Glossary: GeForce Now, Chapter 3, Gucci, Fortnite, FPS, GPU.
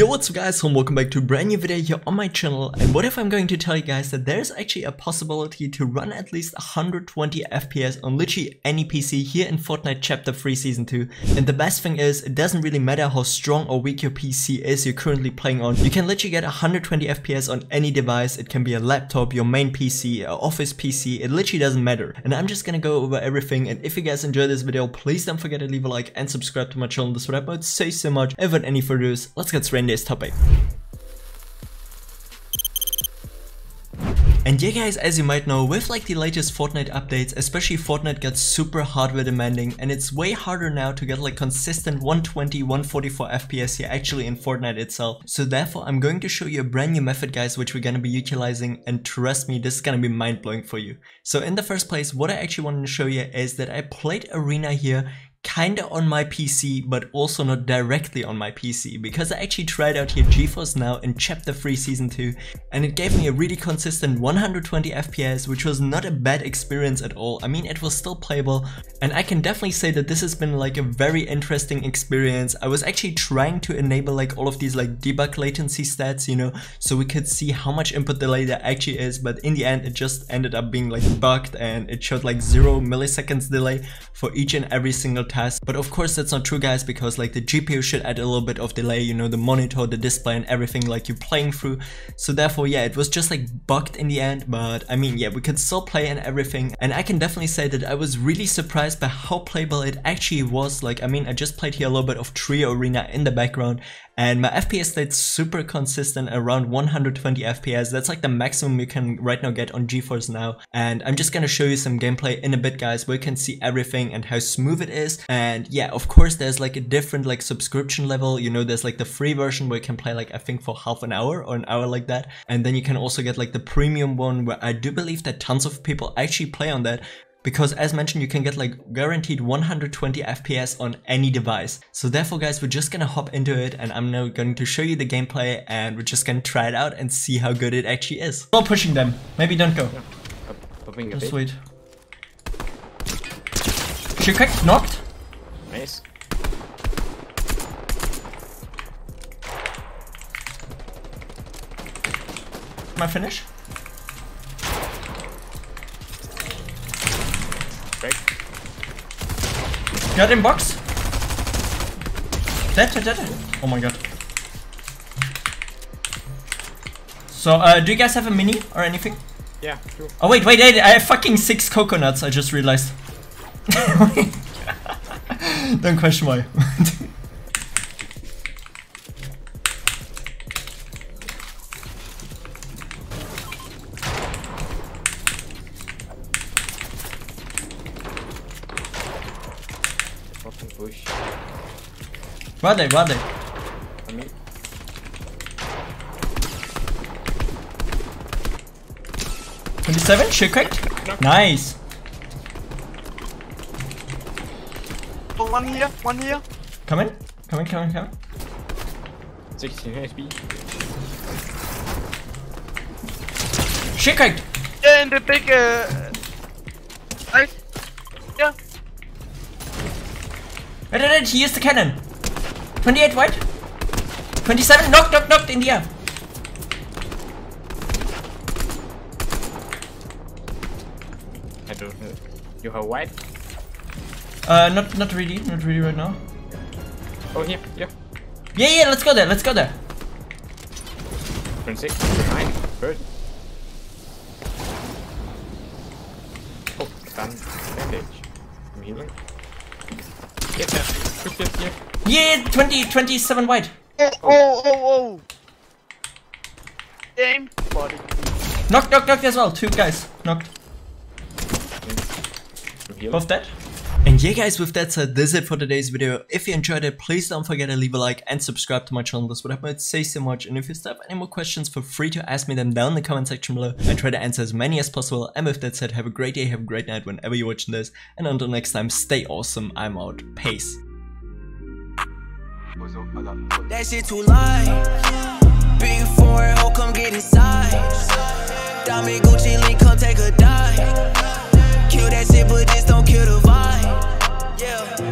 Yo, what's up guys, and welcome back to a brand new video here on my channel. And what if I'm going to tell you guys that there's actually a possibility to run at least 120 FPS on literally any PC here in Fortnite Chapter 3 Season 2. And the best thing is, it doesn't really matter how strong or weak your PC is you're currently playing on. You can literally get 120 FPS on any device. It can be a laptop, your main PC, an office PC, it literally doesn't matter. And I'm just gonna go over everything, and if you guys enjoy this video, please don't forget to leave a like and subscribe to my channel. This would help out so much. And without any further ado, let's get straight in this topic. And yeah guys, as you might know, with like the latest Fortnite updates, especially Fortnite got super hardware demanding, and it's way harder now to get like consistent 120, 144 FPS here actually in Fortnite itself. So therefore, I'm going to show you a brand new method guys, which we're gonna be utilizing, and trust me, this is gonna be mind blowing for you. So in the first place, what I actually wanted to show you is that I played Arena here, kinda on my PC, but also not directly on my PC, because I actually tried out here GeForce Now in Chapter 3 Season 2, and it gave me a really consistent 120 FPS, which was not a bad experience at all. I mean, it was still playable, and I can definitely say that this has been like a very interesting experience. I was actually trying to enable like all of these like debug latency stats, you know, so we could see how much input delay there actually is, but in the end it just ended up being like bugged, and it showed like 0 milliseconds delay for each and every single task. But of course that's not true guys, because like the GPU should add a little bit of delay, you know, the monitor, the display and everything like you're playing through. So therefore yeah, it was just like bugged in the end, but I mean yeah, we could still play and everything, and I can definitely say that I was really surprised by how playable it actually was. Like I mean, I just played here a little bit of Trio Arena in the background, and my FPS stayed super consistent around 120 FPS. That's like the maximum you can right now get on GeForce Now. And I'm just gonna show you some gameplay in a bit guys, where you can see everything and how smooth it is. And yeah, of course there's like a different like subscription level, you know, there's like the free version where you can play like I think for half an hour or an hour like that. And then you can also get like the premium one, where I do believe that tons of people actually play on that. Because as mentioned, you can get like guaranteed 120 FPS on any device. So therefore guys, we're just gonna hop into it, and I'm now going to show you the gameplay, and we're just gonna try it out and see how good it actually is. Not pushing them. Maybe don't go. Yeah, oh, sweet. She cracked, knocked. Nice. My finish? Got in box. Dead. Oh my god. So, do you guys have a mini or anything? Yeah, true. Oh wait, I have fucking 6 coconuts, I just realized. Don't question why. Push. Where are they? I mean. She cracked? No. Nice. One here. Come in. 16 HP. She cracked. Yeah, in the big. Yeah. Wait, he used the cannon. 28 white. 27 knocked in the air. I don't know. You have white? Not really right now. Oh here, yeah. Yeah, let's go there. 26, 29, 30. Oh, done. Bandage. I'm healing. Yeah, 27 white. Oh. Damn. Knocked as well. 2 guys. Knocked. Both dead. And yeah guys, with that said, this is it for today's video. If you enjoyed it, please don't forget to leave a like and subscribe to my channel. This would help me say so much. And if you still have any more questions, feel free to ask me them down in the comment section below. I try to answer as many as possible. And with that said, have a great day, have a great night whenever you're watching this. And until next time, stay awesome. I'm out. Peace. That shit too light. Big foreign hoe, come get inside. Diamond Gucci link, come take a dive. Kill that shit, but just don't kill the vibe. Yeah.